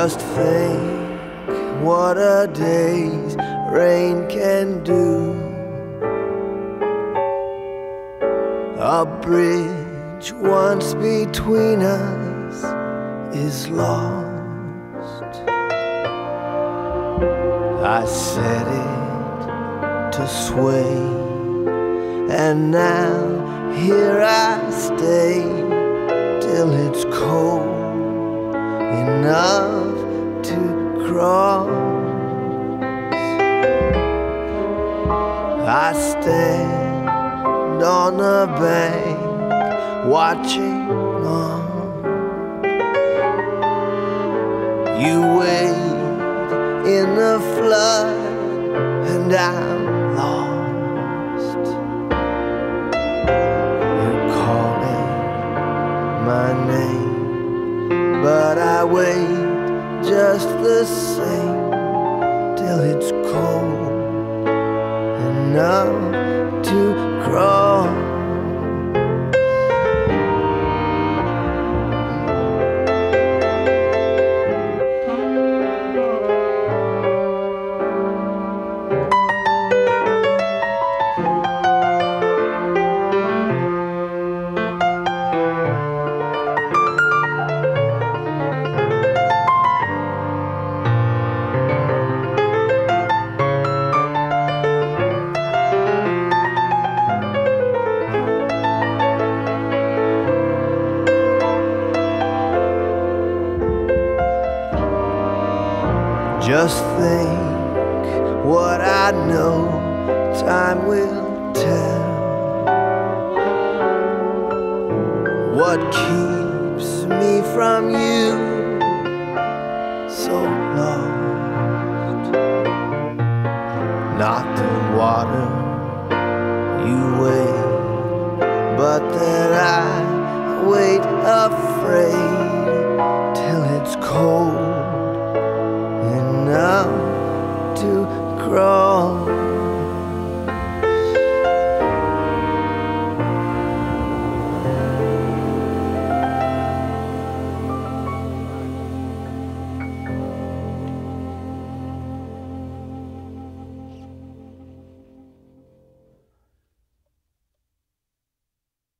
Just think what a day's rain can do. A bridge once between us is lost. I said it to sway, and now here I stay till it's cold enough to cross. I stand on a bank watching on. You wade in the flood and I'm lost. You're calling my name, but I wait just the same till it's cold enough to crawl. Just think what I know time will tell. What keeps me from you so lost? Not the water you wait, but that I wait afraid till it's cold enough to crawl.